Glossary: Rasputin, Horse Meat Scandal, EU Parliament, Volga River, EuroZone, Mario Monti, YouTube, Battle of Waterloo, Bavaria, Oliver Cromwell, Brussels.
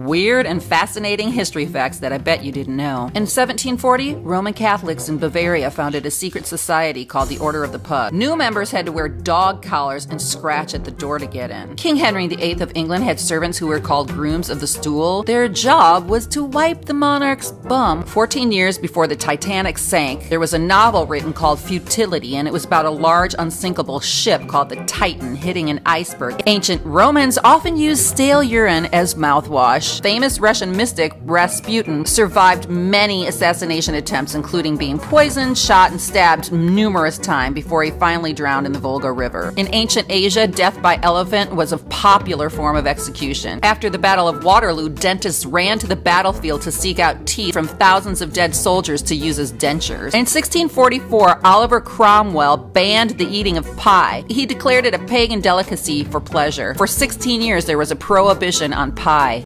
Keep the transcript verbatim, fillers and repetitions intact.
Weird and fascinating history facts that I bet you didn't know. In seventeen forty, Roman Catholics in Bavaria founded a secret society called the Order of the Pug. New members had to wear dog collars and scratch at the door to get in. King Henry the Eighth of England had servants who were called grooms of the stool. Their job was to wipe the monarch's bum. Fourteen years before the Titanic sank, there was a novel written called Futility, and it was about a large unsinkable ship called the Titan hitting an iceberg. Ancient Romans often used stale urine as mouthwash. Famous Russian mystic Rasputin survived many assassination attempts, including being poisoned, shot, and stabbed numerous times before he finally drowned in the Volga River. In ancient Asia, death by elephant was a popular form of execution. After the Battle of Waterloo, dentists ran to the battlefield to seek out teeth from thousands of dead soldiers to use as dentures. In sixteen forty-four, Oliver Cromwell banned the eating of pie. He declared it a pagan delicacy for pleasure. For sixteen years, there was a prohibition on pie.